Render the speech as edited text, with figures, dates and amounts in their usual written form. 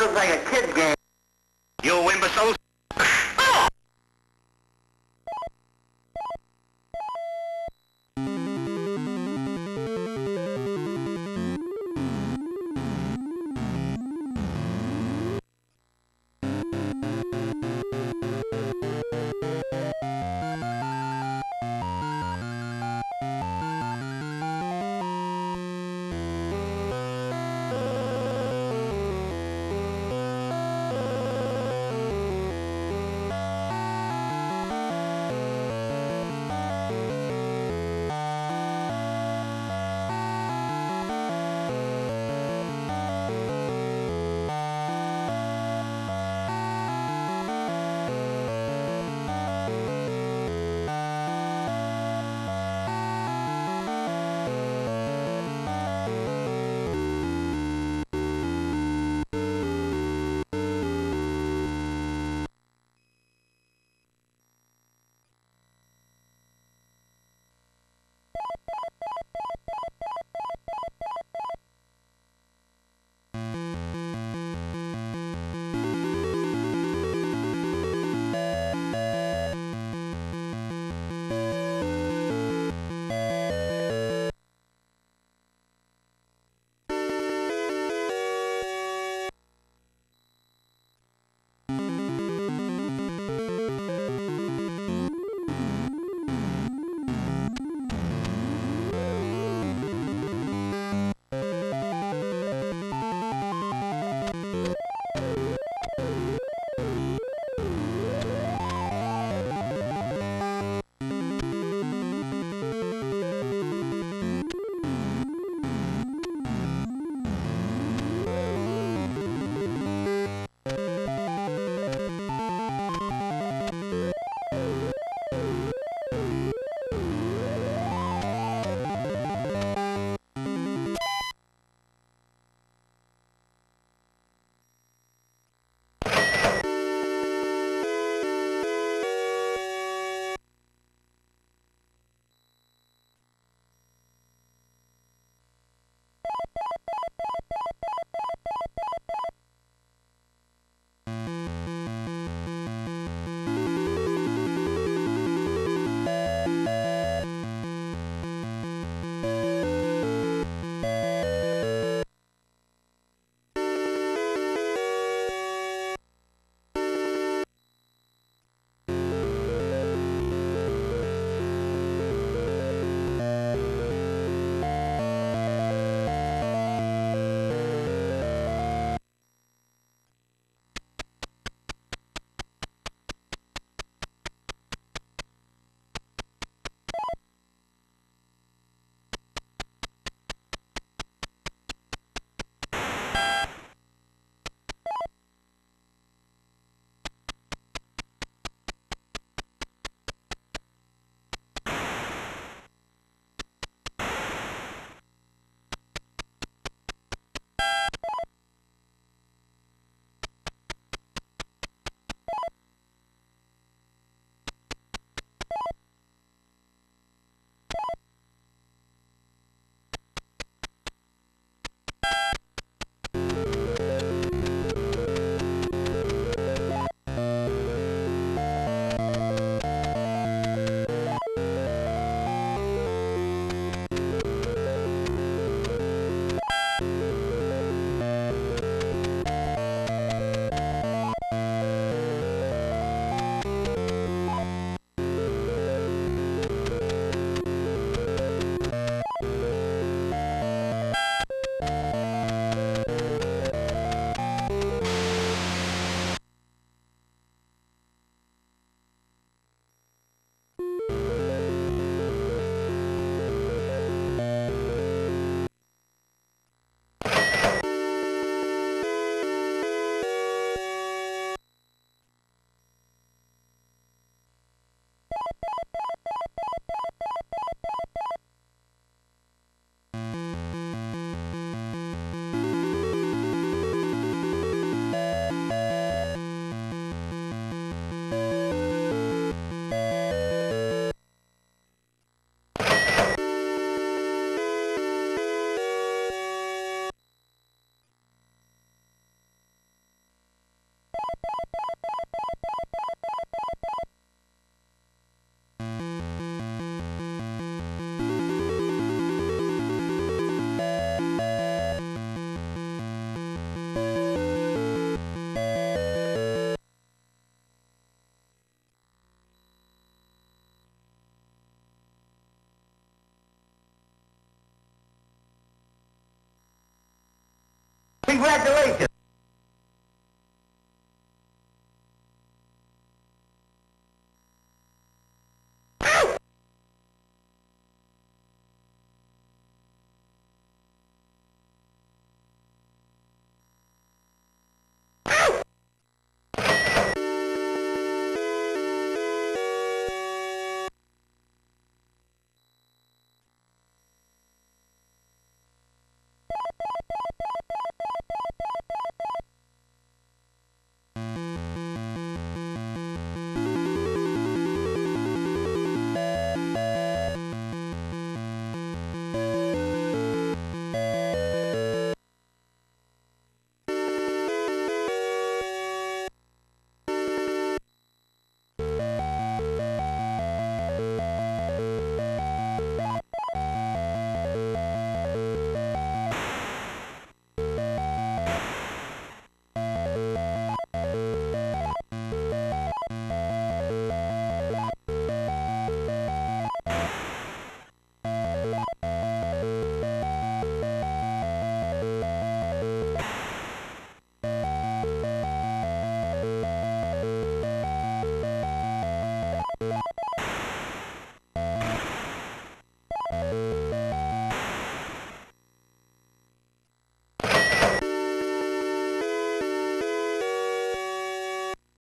looks like a kid's game. You imbeciles. congratulations.